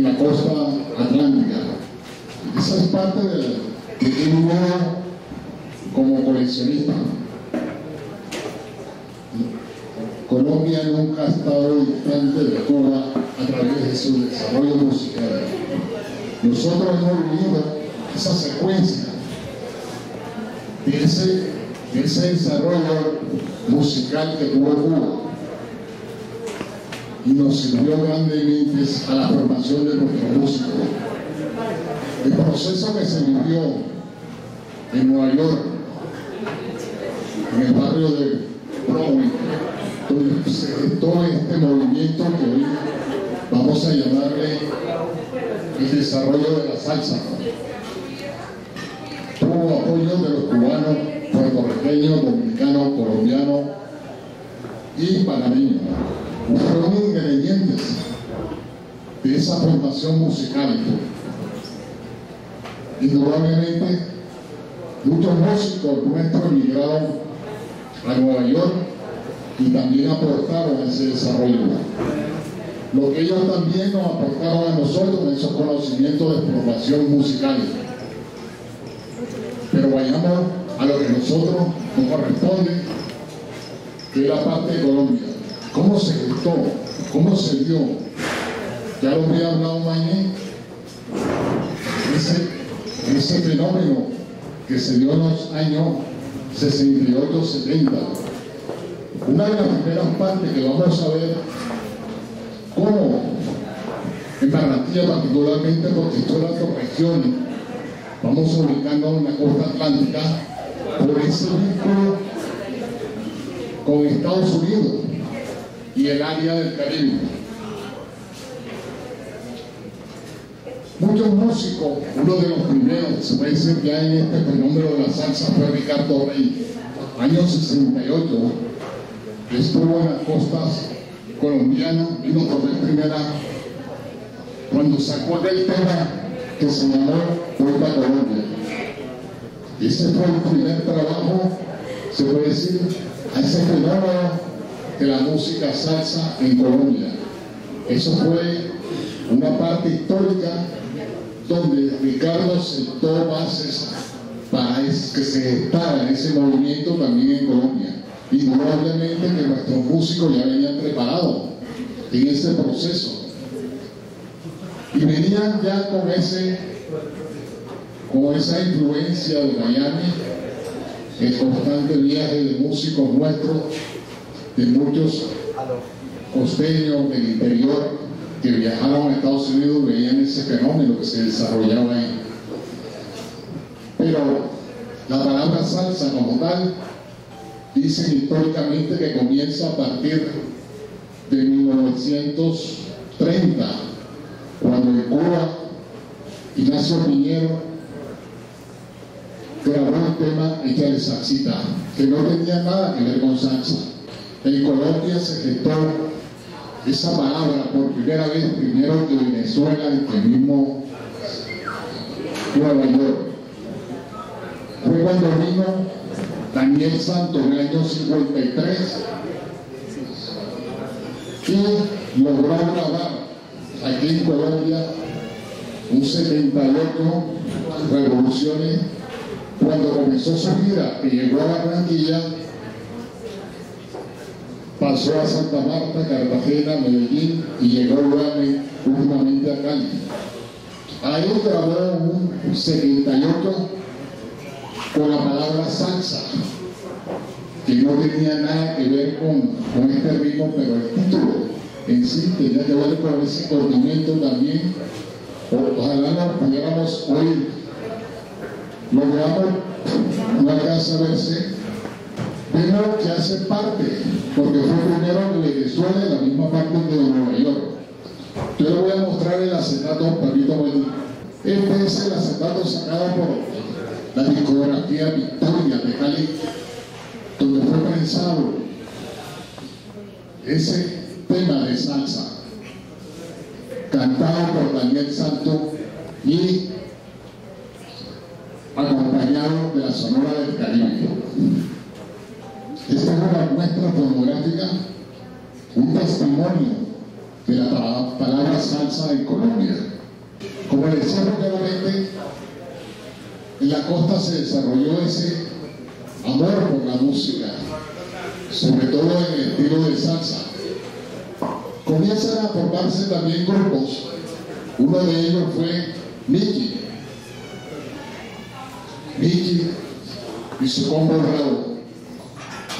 en la costa atlántica. Esa es parte de que uno como coleccionista. Colombia nunca ha estado distante de Cuba a través de su desarrollo musical. Nosotros hemos vivido esa secuencia de ese desarrollo musical que tuvo Cuba y nos sirvió grandemente a la formación de nuestros músicos. El proceso que se vivió en Nueva York, en el barrio de Brooklyn, donde se gestó este movimiento que hoy vamos a llamarle el desarrollo de la salsa, tuvo apoyo de los cubanos, puertorriqueños, dominicanos, colombianos y panameños. Fueron ingredientes de esa formación musical. Indudablemente, muchos músicos nuestros emigraron a Nueva York y también aportaron a ese desarrollo. Lo que ellos también nos aportaron a nosotros, esos conocimientos de formación musical. Pero vayamos a lo que nosotros nos corresponde, que es la parte de Colombia. ¿Cómo se gestó? ¿Cómo se dio? Ya lo había hablado Mañé, ese fenómeno que se dio en los años 68-70. Una de las primeras partes que vamos a ver cómo en Barranquilla particularmente, porque todas las otras regiones vamos ubicando en la costa atlántica por ese vínculo con Estados Unidos y el área del Caribe. Muchos músicos, uno de los primeros, se puede decir ya en este fenómeno de la salsa, fue Ricardo Rey, año 68, que estuvo en las costas colombianas, vino por vez primera, cuando sacó del tema que se llamó Vuelta a Colombia. Ese fue el primer trabajo, se puede decir, a ese fenómeno de la música salsa en Colombia. Eso fue una parte histórica donde Ricardo sentó bases para que se gestara ese movimiento también en Colombia. Y probablemente que nuestros músicos ya venían preparados en ese proceso. Y venían ya con esa influencia de Miami, el constante viaje de músicos nuestros, de muchos costeños del interior que viajaron a Estados Unidos, veían ese fenómeno que se desarrollaba ahí. Pero la palabra salsa como tal, dicen históricamente que comienza a partir de 1930, cuando en Cuba Ignacio Piñero grabó un tema hecha de salsita, que no tenía nada que ver con salsa. En Colombia se gestó esa palabra por primera vez, primero de Venezuela, en el mismo Nueva York. Fue cuando vino Daniel Santos en el año 53 y logró grabar aquí en Colombia un 78 revoluciones cuando comenzó su gira y llegó a Barranquilla. Pasó a Santa Marta, Cartagena, Medellín y llegó últimamente a Cali. Ahí grabó un 78 con la palabra salsa, que no tenía nada que ver con este ritmo, pero el título en sí tenía que ver con ese coordinamiento también. Ojalá nos pudiéramos oír. Logramos no alcanza a verse, pero que hace parte, porque fue primero en Venezuela, en la misma parte de Nueva York. Yo les voy a mostrar el acetato, papito Molina. Este es el acetato sacado por la discografía Victoria de Cali, donde fue pensado ese tema de salsa, cantado por Daniel Santos y acompañado de la Sonora del Caribe. Esta es una muestra fonográfica, un testimonio de la palabra salsa en Colombia. Como les decimos claramente, en la costa se desarrolló ese amor por la música, sobre todo en el estilo de salsa. Comienzan a formarse también grupos. Uno de ellos fue Mickey. Mickey y su combo bravo.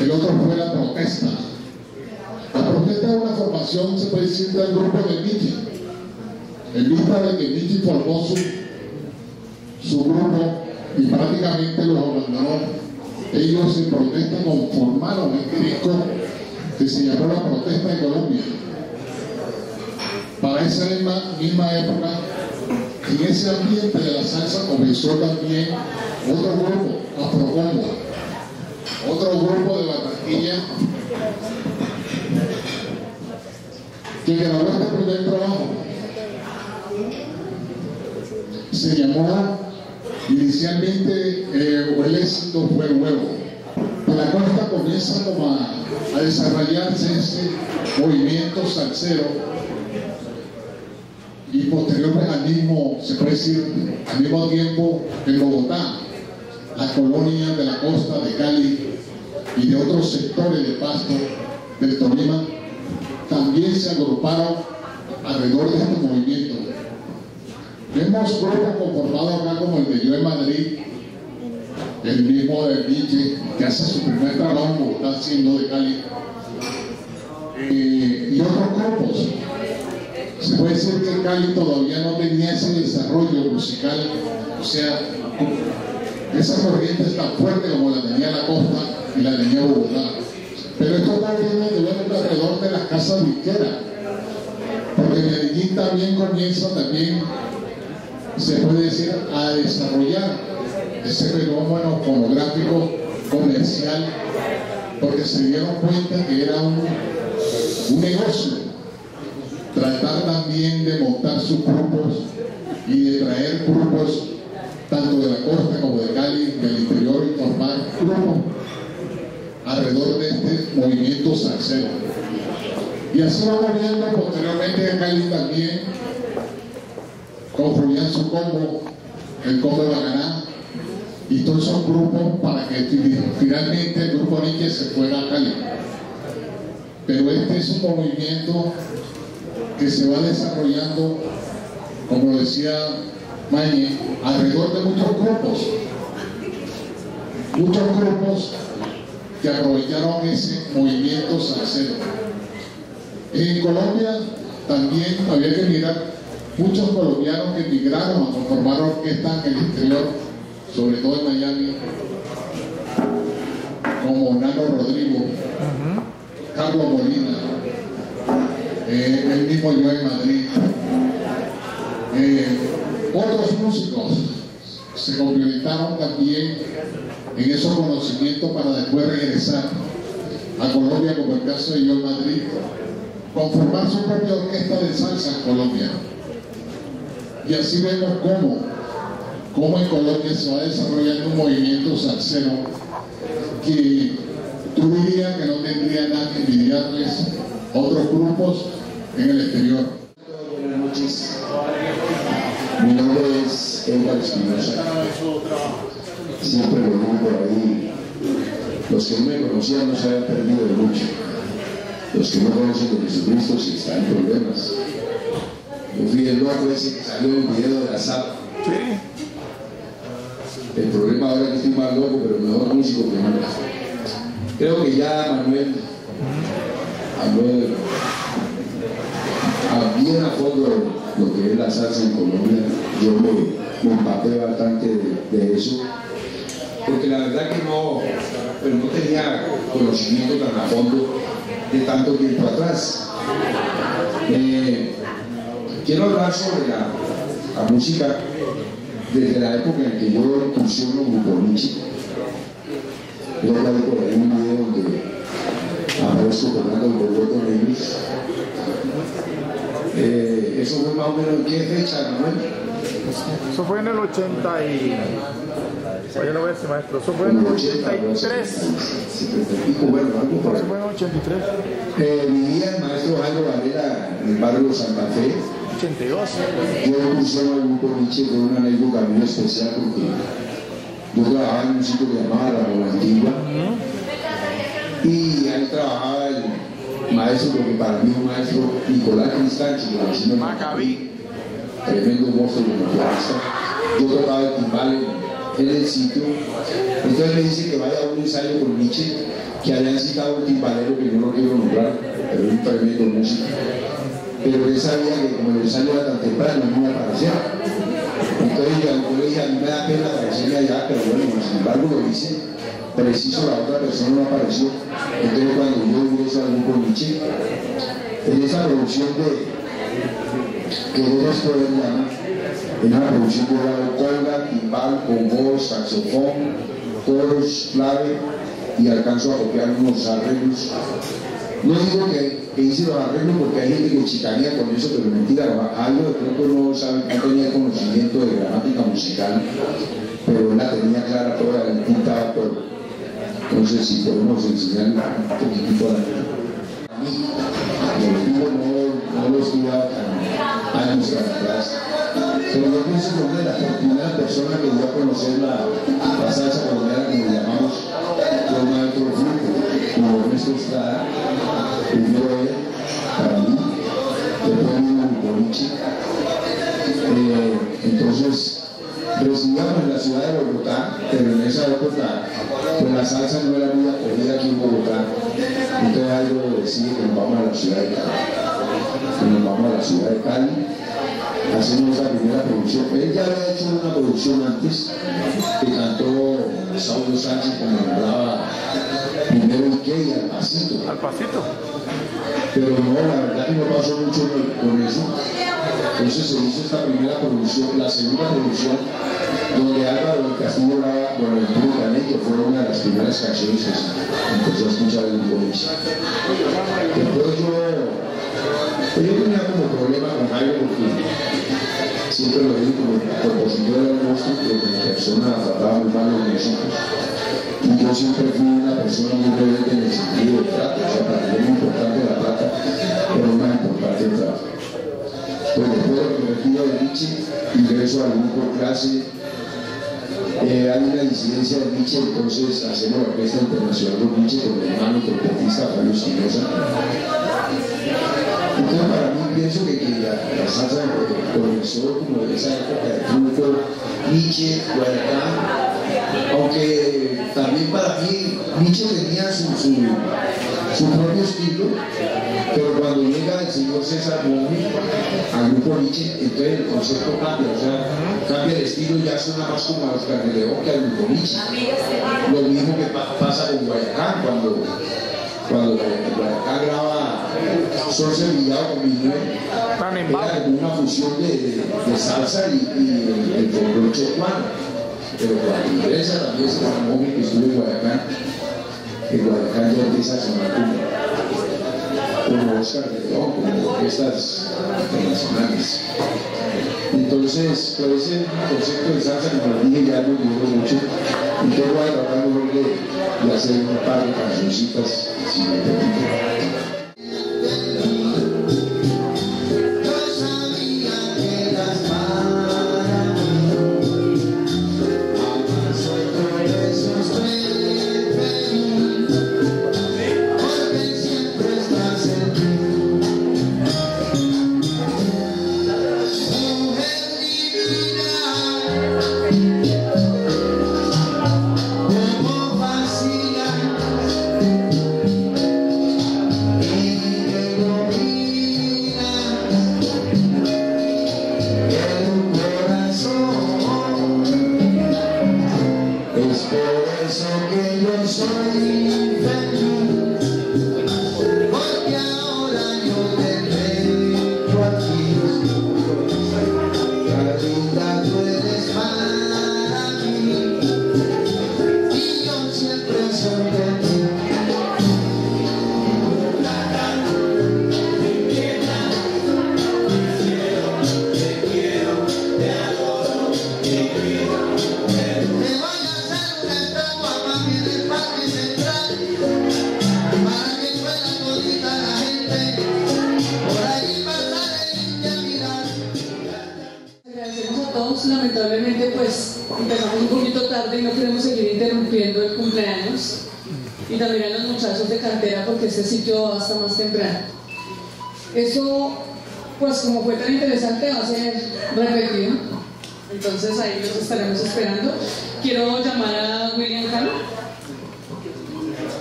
El otro fue La Protesta. La Protesta es una formación, se puede decir, del grupo de Mickey. En vista de que Mickey formó su grupo y prácticamente los abandonó, ellos en protesta conformaron este disco que se llamó La Protesta en Colombia. Para esa misma época, en ese ambiente de la salsa comenzó también otro grupo, Afrocoma, otro grupo de Barranquilla, que grabó este primer trabajo. Se llamó inicialmente El Éxito Fue Nuevo. En la costa comienza como a desarrollarse ese movimiento salsero. Y posteriormente al mismo tiempo en Bogotá, las colonias de la costa de Cali y de otros sectores de Pasto, del Tolima, también se agruparon alrededor de este movimiento. Vemos grupos conformados acá como el de Joe Madrid, el mismo de Mickey, que hace su primer trabajo en Bogotá siendo de Cali, y otros grupos. Se puede decir que Cali todavía no tenía ese desarrollo musical, o sea, esa corriente es tan fuerte como la tenía la costa y la tenía Bogotá. Pero esto también es alrededor de las casas disqueras, porque Medellín también comienza, se puede decir, a desarrollar ese fenómeno fonográfico comercial, porque se dieron cuenta que era un negocio. Tratar también de montar sus grupos y de traer grupos tanto de la costa como de Cali, del interior, y formar grupos alrededor de este movimiento salsero. Y así vamos viendo posteriormente a Cali también construían su combo, el combo de Bacaná y todos esos grupos, para que finalmente el grupo Niche se fuera a Cali. Pero este es un movimiento que se va desarrollando, como decía Mañe, alrededor de muchos grupos que aprovecharon ese movimiento salsero. En Colombia también había que mirar muchos colombianos que emigraron a conformar orquestas en el exterior, sobre todo en Miami, como Nalo Rodrigo, Carlos Molina, el mismo yo en Madrid, otros músicos se complementaron también en esos conocimientos para después regresar a Colombia, como el caso de yo en Madrid, conformar su propia orquesta de salsa en Colombia. Y así vemos cómo en Colombia se va desarrollando un movimiento salsero que tú dirías que no tendría nada que envidiarles otros grupos en el exterior. Buenas noches. Mi nombre es Álvaro Barrera. Siempre lo digo por ahí. Los que no me conocían no se habían perdido de mucho. Los que no conocen a Jesucristo sí están en problemas. Yo fui el loco ese que salió en un video de la sala. El problema ahora es que estoy más loco, pero mejor músico que nunca. Creo que ya Manuel bien a fondo lo que es la salsa en Colombia. Yo me empapé bastante de eso, porque la verdad que no tenía conocimiento tan a fondo de tanto tiempo atrás. Quiero hablar sobre la música desde la época en que yo incursiono Grupo Niche. Yo hablé por ahí un video donde aparezco tocando el Bogotá de Luis. Eso fue más o menos en qué fecha, Manuel. Eso fue en el 80 y... Yo lo voy a decir, maestro. Eso fue en el 83. Bueno, algo por ahí. Eso fue en el 83. Vivía el maestro Álvaro Barrera en el barrio Santa Fe. 82. Yo cursaba el Grupo Niche con una anécdota muy especial porque yo trabajaba en un sitio que llamaba La Antigua, y ahí trabajaba el maestro, porque para mí un maestro, Nicolás Cristanchi, que era Macabí, tremendo monstruo de la plaza. Yo tocaba el timbal en el sitio. Entonces me dice que vaya a un ensayo con Niche, que habían citado un timbalero que yo no quiero nombrar, pero un tremendo músico. Pero él sabía que como el ensayo era tan temprano, no iba a aparecer. Entonces yo le dije, a mí me da pena aparecerme allá, pero bueno, sin embargo lo hice. Preciso, la otra persona no apareció. Entonces cuando yo ingreso al Grupo Niche, en esa producción de que era escolariana, en una producción de la cuerda, timbal, congo, saxofón, coros, clave, y alcanzo a copiar unos arreglos. No digo que hice los arreglos porque hay gente que chicanía con eso, pero mentira, algo de pronto no sabe, no tenía conocimiento de gramática musical, pero la tenía clara toda, la tinta, todo. Entonces, si podemos enseñar un poquitito a la gente. A mí, no los iba años atrás, pero yo pienso que una de las primeras personas que dio a conocer la salsa colombiana, que le llamamos, fue un maestro grupo, como Ernesto Estada, primero él, para mí, después vino Grupo Niche. Entonces, residíamos en la ciudad de Bogotá, pero en esa época, pues la salsa no era muy acogida aquí en Bogotá. Entonces algo decide que nos vamos a la ciudad de Cali. Nos vamos a la ciudad de Cali, hacemos la primera producción. Él ya había hecho una producción antes, que cantó Saul Sánchez cuando hablaba primero Mickey al pasito. Al pasito. Pero no, la verdad que no pasó mucho con eso. Entonces se hizo esta primera producción, la segunda producción, donde Álvaro del Castillo hablaba con el Trucané, que fue una de las primeras canciones que empezó a escuchar el Grupo Niche. Después yo tenía como problema con algo porque siempre lo digo como el compositor era un monstruo, pero como persona trataba muy mal los músicos. Y yo siempre fui una persona muy rebelde en el sentido del trato, o sea, para mí es muy importante la plata, pero más importante el trabajo. Pues después de que me retiro de Niche, ingreso al grupo clase, hay una disidencia de Niche, entonces hacemos la Orquesta Internacional de Niche con mi hermano trompetista Fabio Espinosa. Entonces para mí pienso que la salsa comenzó como en esa época de triunfo, Niche, Guayacán, aunque también para mí Niche tenía su propio estilo, pero cuando llega el señor César Múnich al Grupo Niche, entonces el concepto cambia, o sea, cambia el estilo, ya suena más como a Oscar de León que al Grupo Niche. Lo mismo que pasa con Guayacán, cuando Guayacán graba Son Sevillado con Miñuel, era como una fusión de salsa y el folclore chocuano. Pero cuando ingresa también César Múnich, que estuvo en Guayacán, el Guayacán ya empieza a sonar como Oscar de León, como orquestas internacionales. Entonces, pues ese concepto de salsa, como les dije, ya no duró mucho. Entonces voy a tratar mejor de hacer un par de cancioncitas, si me permiten. Thank you. empezamos un poquito tarde y no queremos seguir interrumpiendo el cumpleaños y también a los muchachos de cantera, porque este sitio va hasta más temprano. Eso, pues como fue tan interesante, va a ser repetido, entonces ahí los estaremos esperando. Quiero llamar a William Cano.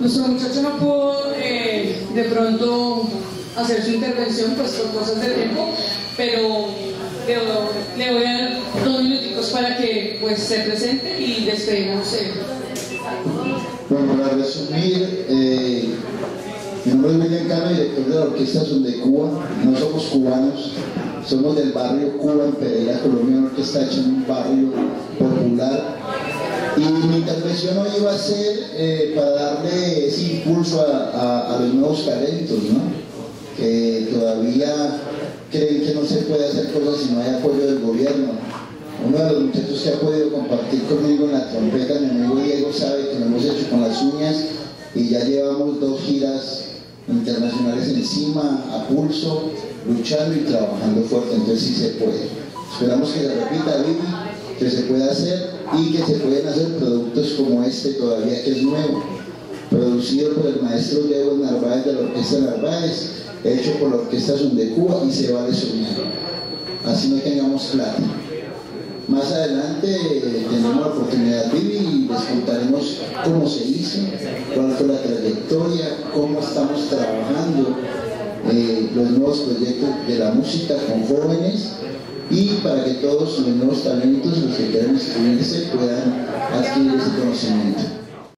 Nuestro muchacho no pudo de pronto hacer su intervención, pues por cosas de tiempo, pero le voy a dar 2 minuticos para que pues se presente y despedimos. Bueno, para resumir, mi nombre es Miguel Carlos, director de la Orquesta Son de Cuba. No somos cubanos, somos del barrio Cuba en Pereira, Colombia, una orquesta hecha en un barrio popular. Y mi intervención hoy iba a ser para darle ese impulso a los nuevos talentos, ¿no? Que todavía creen que no se puede hacer cosas si no hay apoyo del gobierno. Uno de los muchachos que ha podido compartir conmigo en la trompeta, mi amigo Diego, sabe que lo hemos hecho con las uñas y ya llevamos 2 giras internacionales encima, a pulso, luchando y trabajando fuerte. Entonces sí se puede. Esperamos que se repita, Vivi, que se pueda hacer y que se pueden hacer productos como este todavía, que es nuevo, producido por el maestro Diego Narváez de la Orquesta Narváez, hecho por la Orquesta Son de Cuba, y se vale soñar, así no tengamos plata. Más adelante tendremos la oportunidad de vivir y les contaremos cómo se hizo, cuál fue la trayectoria, cómo estamos trabajando los nuevos proyectos de la música con jóvenes, y para que todos los nuevos talentos, los que quieran inscribirse, puedan adquirir ese conocimiento.